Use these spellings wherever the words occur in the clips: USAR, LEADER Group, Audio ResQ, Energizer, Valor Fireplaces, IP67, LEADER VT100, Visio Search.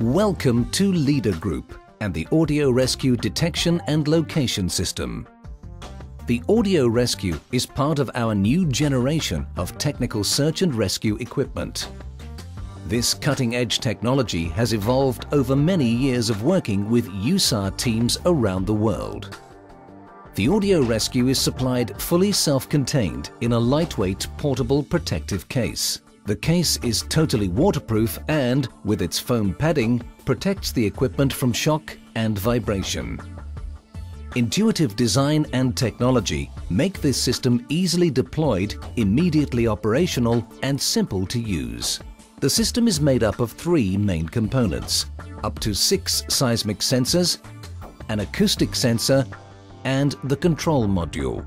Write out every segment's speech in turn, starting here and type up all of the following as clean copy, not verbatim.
Welcome to LEADER Group and the Audio ResQ detection and location system. The Audio ResQ is part of our new generation of technical search and rescue equipment. This cutting-edge technology has evolved over many years of working with USAR teams around the world. The Audio ResQ is supplied fully self-contained in a lightweight, portable protective case. The case is totally waterproof and, with its foam padding, protects the equipment from shock and vibration. Intuitive design and technology make this system easily deployed, immediately operational and simple to use. The system is made up of three main components: up to 6 seismic sensors, an acoustic sensor and the control module.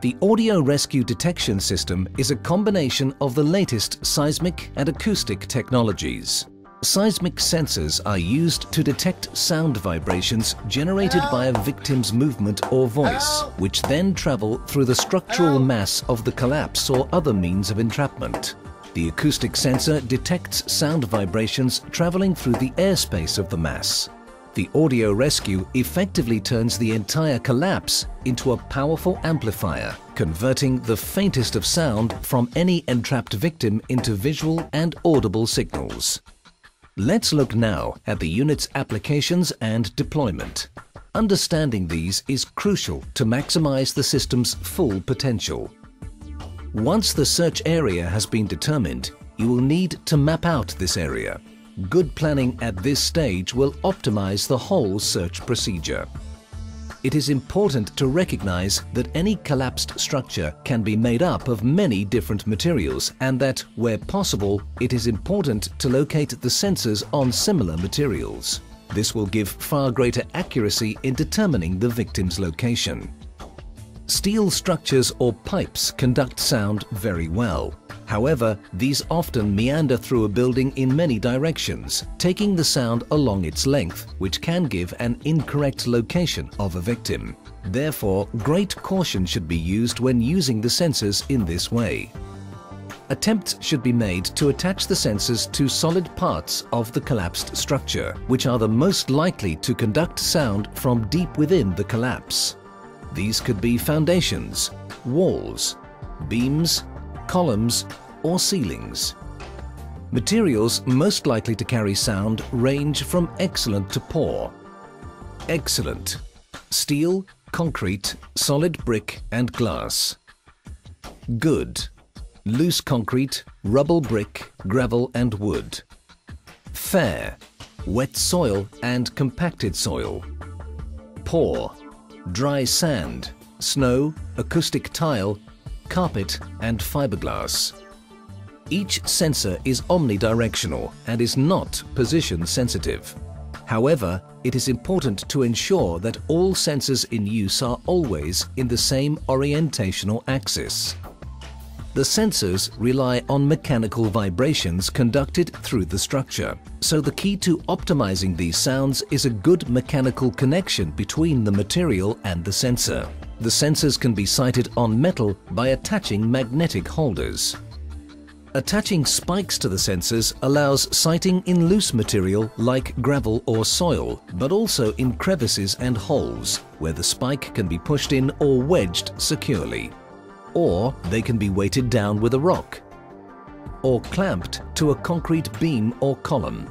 The Audio ResQ detection system is a combination of the latest seismic and acoustic technologies. Seismic sensors are used to detect sound vibrations generated by a victim's movement or voice, which then travel through the structural mass of the collapse or other means of entrapment. The acoustic sensor detects sound vibrations traveling through the airspace of the mass. The Audio ResQ effectively turns the entire collapse into a powerful amplifier, converting the faintest of sound from any entrapped victim into visual and audible signals. Let's look now at the unit's applications and deployment. Understanding these is crucial to maximize the system's full potential. Once the search area has been determined, you will need to map out this area. Good planning at this stage will optimize the whole search procedure. It is important to recognize that any collapsed structure can be made up of many different materials and that, where possible, it is important to locate the sensors on similar materials. This will give far greater accuracy in determining the victim's location. Steel structures or pipes conduct sound very well. However, these often meander through a building in many directions, taking the sound along its length, which can give an incorrect location of a victim. Therefore, great caution should be used when using the sensors in this way. Attempts should be made to attach the sensors to solid parts of the collapsed structure, which are the most likely to conduct sound from deep within the collapse. These could be foundations, walls, beams, columns or ceilings. Materials most likely to carry sound range from excellent to poor. Excellent: steel, concrete, solid brick and glass. Good: loose concrete, rubble brick, gravel and wood. Fair: wet soil and compacted soil. Poor: dry sand, snow, acoustic tile, carpet and fiberglass. Each sensor is omnidirectional and is not position sensitive. However, it is important to ensure that all sensors in use are always in the same orientational axis. The sensors rely on mechanical vibrations conducted through the structure, so the key to optimizing these sounds is a good mechanical connection between the material and the sensor. The sensors can be sighted on metal by attaching magnetic holders. Attaching spikes to the sensors allows sighting in loose material like gravel or soil, but also in crevices and holes where the spike can be pushed in or wedged securely. Or they can be weighted down with a rock or clamped to a concrete beam or column.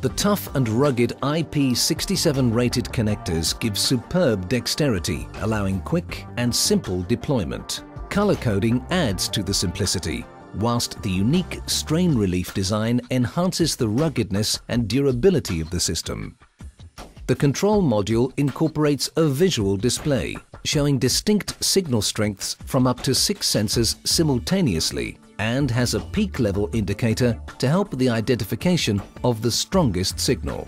The tough and rugged IP67 rated connectors give superb dexterity, allowing quick and simple deployment. Color coding adds to the simplicity, whilst the unique strain relief design enhances the ruggedness and durability of the system. The control module incorporates a visual display, showing distinct signal strengths from up to 6 sensors simultaneously, and has a peak level indicator to help the identification of the strongest signal.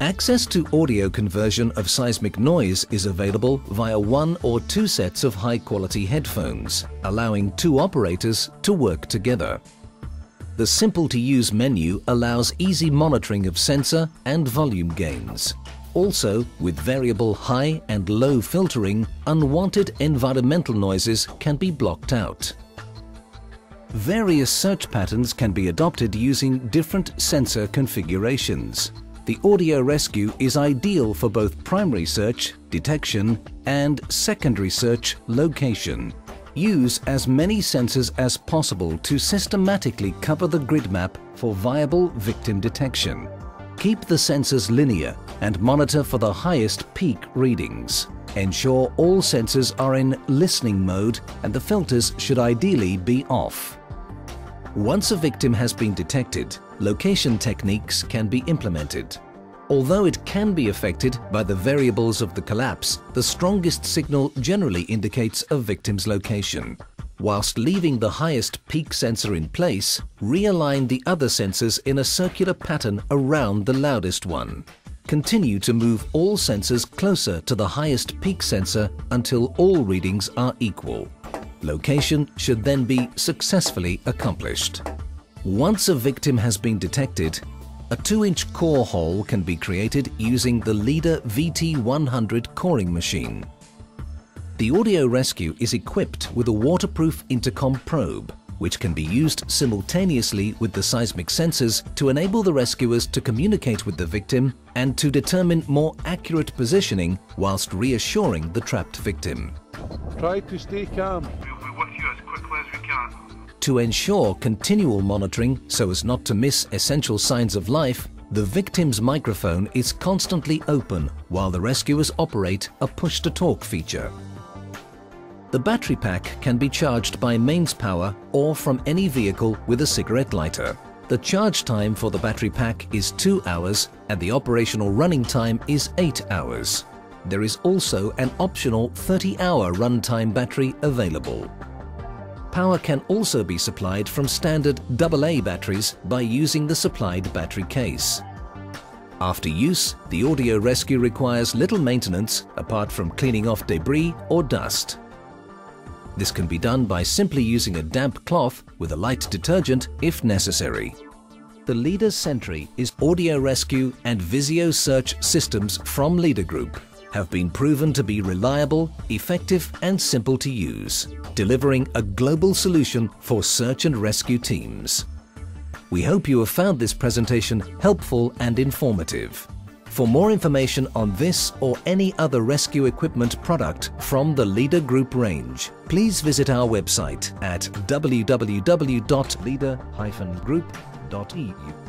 Access to audio conversion of seismic noise is available via 1 or 2 sets of high-quality headphones, allowing 2 operators to work together. The simple-to-use menu allows easy monitoring of sensor and volume gains. Also, with variable high and low filtering, unwanted environmental noises can be blocked out. Various search patterns can be adopted using different sensor configurations. The Audio ResQ is ideal for both primary search, detection, and secondary search, location. Use as many sensors as possible to systematically cover the grid map for viable victim detection. Keep the sensors linear and monitor for the highest peak readings. Ensure all sensors are in listening mode and the filters should ideally be off. Once a victim has been detected, location techniques can be implemented. Although it can be affected by the variables of the collapse, the strongest signal generally indicates a victim's location. Whilst leaving the highest peak sensor in place, realign the other sensors in a circular pattern around the loudest one. Continue to move all sensors closer to the highest peak sensor until all readings are equal. Location should then be successfully accomplished. Once a victim has been detected, a 2-inch core hole can be created using the LEADER VT100 coring machine. The Audio ResQ is equipped with a waterproof intercom probe, which can be used simultaneously with the seismic sensors to enable the rescuers to communicate with the victim and to determine more accurate positioning whilst reassuring the trapped victim. Try to stay calm. We'll be with you as quickly as we can. To ensure continual monitoring so as not to miss essential signs of life, the victim's microphone is constantly open while the rescuers operate a push-to-talk feature. The battery pack can be charged by mains power or from any vehicle with a cigarette lighter. The charge time for the battery pack is 2 hours and the operational running time is 8 hours. There is also an optional 30-hour runtime battery available. Power can also be supplied from standard AA batteries by using the supplied battery case. After use, the Audio ResQ requires little maintenance apart from cleaning off debris or dust. This can be done by simply using a damp cloth with a light detergent if necessary. The LEADER Sentry is Audio ResQ and Visio Search systems from LEADER Group have been proven to be reliable, effective and simple to use, delivering a global solution for search and rescue teams. We hope you have found this presentation helpful and informative. For more information on this or any other rescue equipment product from the LEADER Group range, please visit our website at www.leader-group.eu.